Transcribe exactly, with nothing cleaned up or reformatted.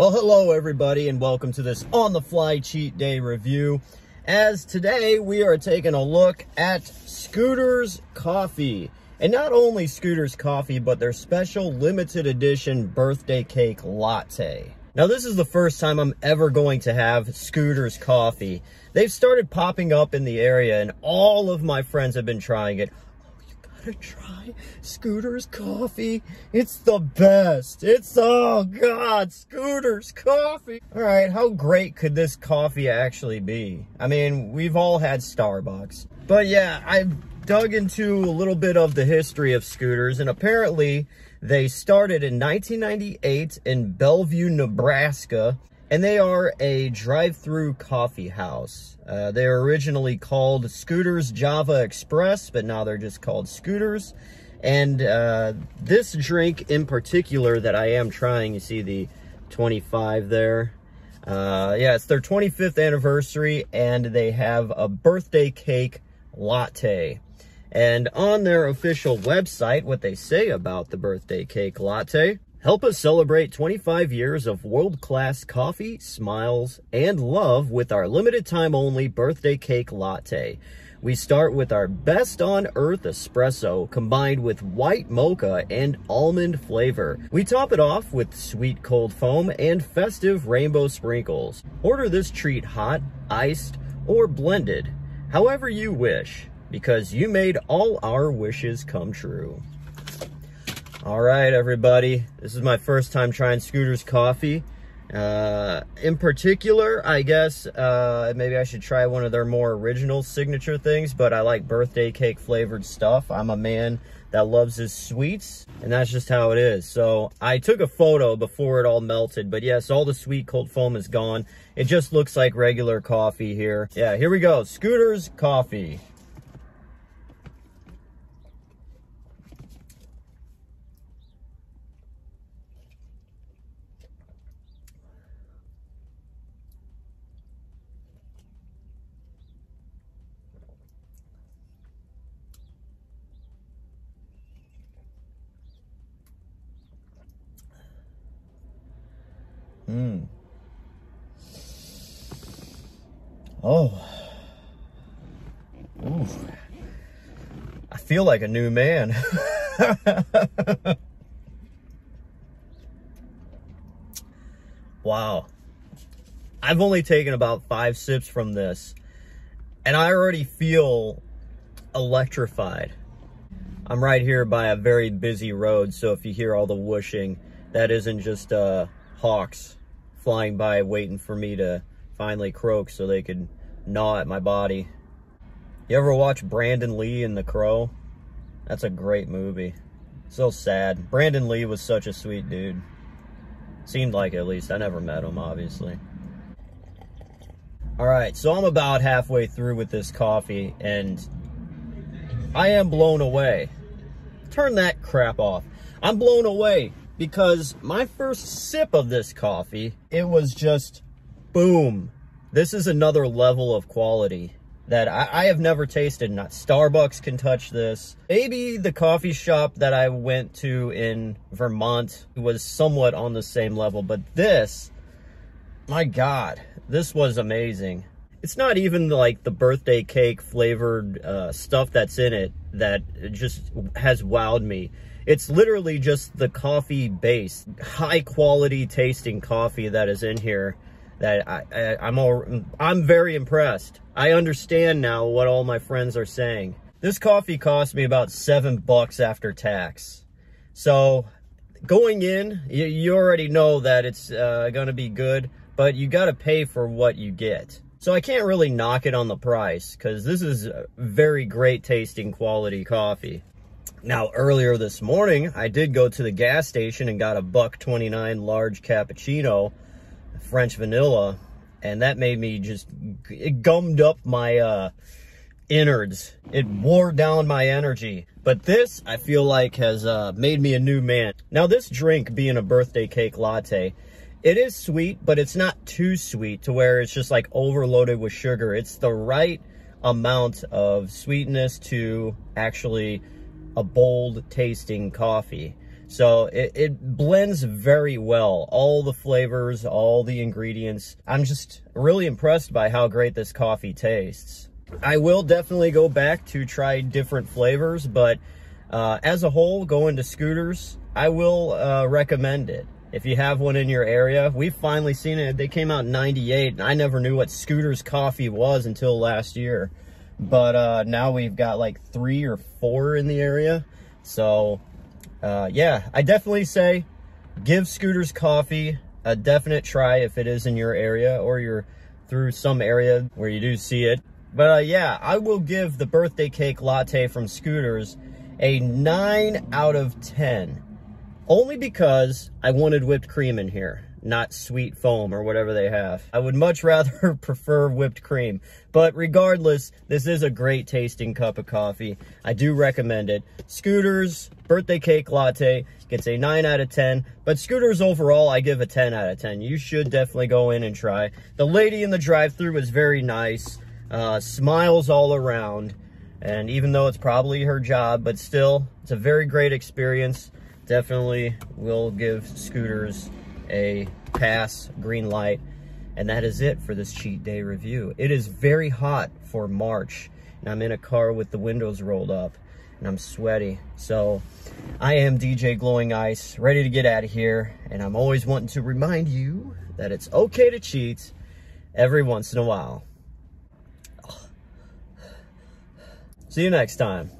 Well, hello everybody, and welcome to this On the Fly Cheat Day review. As today we are taking a look at Scooter's Coffee, and not only Scooter's Coffee, but their special limited edition birthday cake latte. Now, this is the first time I'm ever going to have Scooter's Coffee. They've started popping up in the area, and all of my friends have been trying it. To try Scooter's Coffee, it's the best. It's, oh god, Scooter's Coffee. All right, how great could this coffee actually be? I mean, we've all had Starbucks, but yeah, I've dug into a little bit of the history of Scooters, and apparently they started in nineteen ninety-eight in Bellevue, Nebraska, and they are a drive-through coffee house. Uh, they were originally called Scooters Java Express, but now they're just called Scooters. And uh, this drink in particular that I am trying, you see the twenty-five there. Uh, yeah, it's their twenty-fifth anniversary, and they have a birthday cake latte. And on their official website, what they say about the birthday cake latte: help us celebrate twenty-five years of world-class coffee, smiles, and love with our limited-time-only birthday cake latte. We start with our best-on-earth espresso combined with white mocha and almond flavor. We top it off with sweet cold foam and festive rainbow sprinkles. Order this treat hot, iced, or blended, however you wish, because you made all our wishes come true. All right, everybody, this is my first time trying Scooter's Coffee. Uh, in particular, I guess, uh, maybe I should try one of their more original signature things, but I like birthday cake flavored stuff. I'm a man that loves his sweets, and that's just how it is. So I took a photo before it all melted, but yes, all the sweet cold foam is gone. It just looks like regular coffee here. Yeah, here we go, Scooter's Coffee. Mm. Oh. Ooh. I feel like a new man. Wow. I've only taken about five sips from this, and I already feel electrified. I'm right here by a very busy road, so if you hear all the whooshing, that isn't just uh, hawks flying by waiting for me to finally croak so they could gnaw at my body. You ever watch Brandon Lee and the Crow? That's a great movie. So sad. Brandon Lee was such a sweet dude. Seemed like it, at least. I never met him, obviously. Alright, so I'm about halfway through with this coffee, and I am blown away. Turn that crap off. I'm blown away. Because my first sip of this coffee, it was just boom. This is another level of quality that I, I have never tasted. Not Starbucks can touch this. Maybe the coffee shop that I went to in Vermont was somewhat on the same level, but this, my God, this was amazing. It's not even like the birthday cake flavored uh, stuff that's in it that just has wowed me. It's literally just the coffee base, high quality tasting coffee that is in here that I, I, I'm, all, I'm very impressed. I understand now what all my friends are saying. This coffee cost me about seven bucks after tax. So going in, you, you already know that it's uh, gonna be good, but you gotta pay for what you get. So I can't really knock it on the price, because this is very great tasting quality coffee. Now, earlier this morning, I did go to the gas station and got a buck twenty-nine large cappuccino, French vanilla, and that made me just, it gummed up my uh, innards. It wore down my energy. But this, I feel like, has uh, made me a new man. Now, this drink being a birthday cake latte, it is sweet, but it's not too sweet to where it's just like overloaded with sugar. It's the right amount of sweetness to actually a bold tasting coffee. So it, it blends very well. All the flavors, all the ingredients. I'm just really impressed by how great this coffee tastes. I will definitely go back to try different flavors, but uh, as a whole, going to Scooter's, I will uh, recommend it. If you have one in your area, we've finally seen it. They came out in ninety-eight, and I never knew what Scooter's Coffee was until last year. But uh, now we've got like three or four in the area. So uh, yeah, I definitely say give Scooter's Coffee a definite try if it is in your area or you're through some area where you do see it. But uh, yeah, I will give the Birthday Cake Latte from Scooter's a nine out of ten. Only because I wanted whipped cream in here, not sweet foam or whatever they have. I would much rather prefer whipped cream. But regardless, this is a great tasting cup of coffee. I do recommend it. Scooter's Birthday Cake Latte gets a nine out of ten. But Scooter's overall, I give a ten out of ten. You should definitely go in and try. The lady in the drive-thru was very nice. Uh, smiles all around. And even though it's probably her job, but still, it's a very great experience. Definitely will give Scooter's a pass, green light. And that is it for this cheat day review. It is very hot for March, and I'm in a car with the windows rolled up, and I'm sweaty. So I am D J Glowing Ice, ready to get out of here. And I'm always wanting to remind you that it's okay to cheat every once in a while. See you next time.